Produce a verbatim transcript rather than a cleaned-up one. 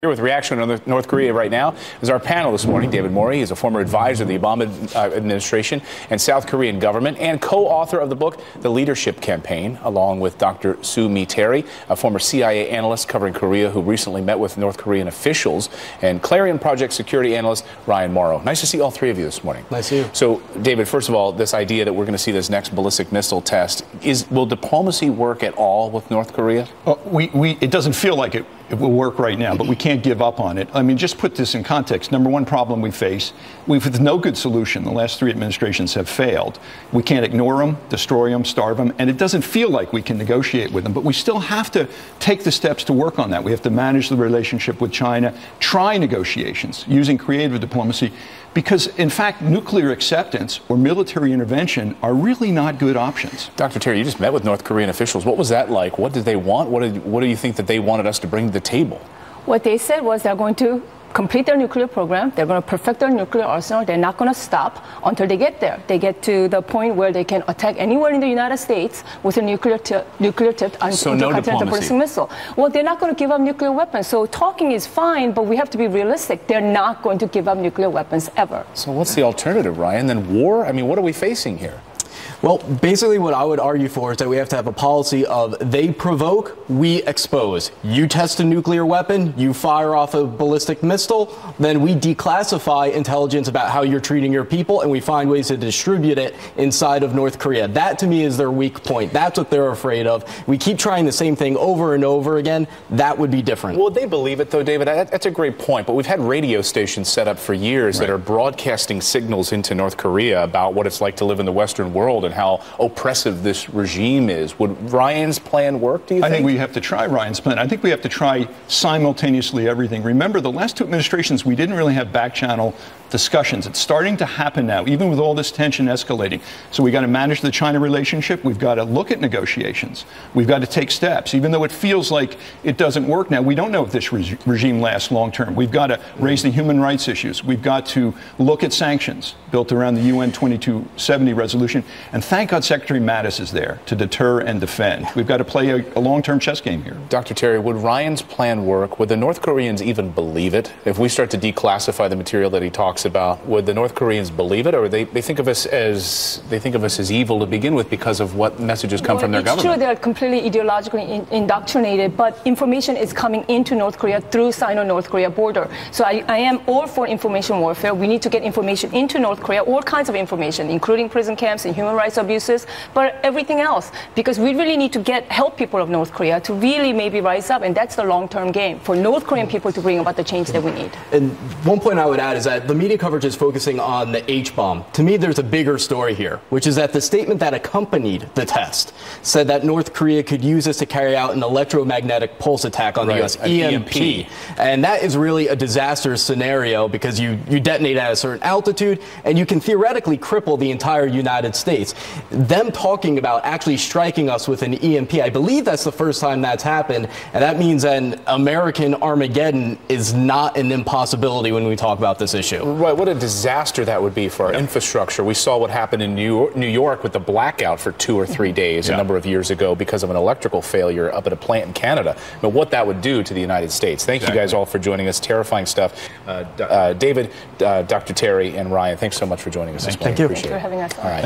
Here with reaction on North Korea right now is our panel this morning. David Morey is a former advisor to the Obama uh, administration and South Korean government and co-author of the book, The Leadership Campaign, along with Doctor Sue Mi Terry, a former C I A analyst covering Korea who recently met with North Korean officials, and Clarion Project security analyst Ryan Mauro. Nice to see all three of you this morning. Nice to see you. So, David, first of all, this idea that we're going to see this next ballistic missile test, is will diplomacy work at all with North Korea? Well, we, we, it doesn't feel like it. It will work right now, but we can't give up on it. I mean, just put this in context. Number one problem we face, we've with no good solution. The last three administrations have failed. We can't ignore them, destroy them, starve them, and it doesn't feel like we can negotiate with them, but we still have to take the steps to work on that. We have to manage the relationship with China, try negotiations using creative diplomacy, because, in fact, nuclear acceptance or military intervention are really not good options. Doctor Terry, you just met with North Korean officials. What was that like? What did they want? What, did, what do you think that they wanted us to bring to the table? What they said was they're going to complete their nuclear program. They're going to perfect their nuclear arsenal. They're not going to stop until they get there. They get to the point where they can attack anywhere in the United States with a nuclear nuclear tipped so intercontinental no ballistic missile. Well, they're not going to give up nuclear weapons. So talking is fine, but we have to be realistic. They're not going to give up nuclear weapons ever. So what's the alternative, Ryan? Then war? I mean, what are we facing here? Well, basically what I would argue for is that we have to have a policy of they provoke, we expose. You test a nuclear weapon, you fire off a ballistic missile, then we declassify intelligence about how you're treating your people, and we find ways to distribute it inside of North Korea. That, to me, is their weak point. That's what they're afraid of. We keep trying the same thing over and over again. That would be different. Well, they believe it, though, David. That's a great point, but we've had radio stations set up for years right. that are broadcasting signals into North Korea about what it's like to live in the Western world and how oppressive this regime is. Would Ryan's plan work, do you think? I think we have to try Ryan's plan. I think we have to try simultaneously everything. Remember, the last two administrations, we didn't really have back-channel discussions. It's starting to happen now, even with all this tension escalating. So we've got to manage the China relationship. We've got to look at negotiations. We've got to take steps. Even though it feels like it doesn't work now, we don't know if this re regime lasts long-term. We've got to raise the human rights issues. We've got to look at sanctions built around the U N twenty-two seventy resolution. And thank God Secretary Mattis is there to deter and defend. We've got to play a, a long-term chess game here. Doctor Terry, would Ryan's plan work? Would the North Koreans even believe it? If we start to declassify the material that he talks about, would the North Koreans believe it? Or they, they think of us as they think of us as evil to begin with because of what messages come well, from their it's government? It's true they're completely ideologically in, indoctrinated, but information is coming into North Korea through Sino-North Korea border. So I, I am all for information warfare. We need to get information into North Korea, all kinds of information, including prison camps and human rights abuses, but everything else, because we really need to get help people of North Korea to really maybe rise up, and that's the long-term game for North Korean people to bring about the change that we need. And one point I would add is that the media coverage is focusing on the H bomb. To me, there's a bigger story here, which is that the statement that accompanied the test said that North Korea could use this to carry out an electromagnetic pulse attack on right, the U S E M P. E M P. And that is really a disastrous scenario because you, you detonate at a certain altitude and you can theoretically cripple the entire United States. Them talking about actually striking us with an E M P, I believe that's the first time that's happened, and that means an American Armageddon is not an impossibility when we talk about this issue. Right, what a disaster that would be for our yeah. infrastructure. We saw what happened in New York with the blackout for two or three days yeah. a number of years ago because of an electrical failure up at a plant in Canada. But what that would do to the United States. Thank exactly. you guys all for joining us. Terrifying stuff. Uh, uh, David, uh, Doctor Terry, and Ryan, thanks so much for joining us thank this morning. Thank you. Appreciate thanks for having us. All right. Thank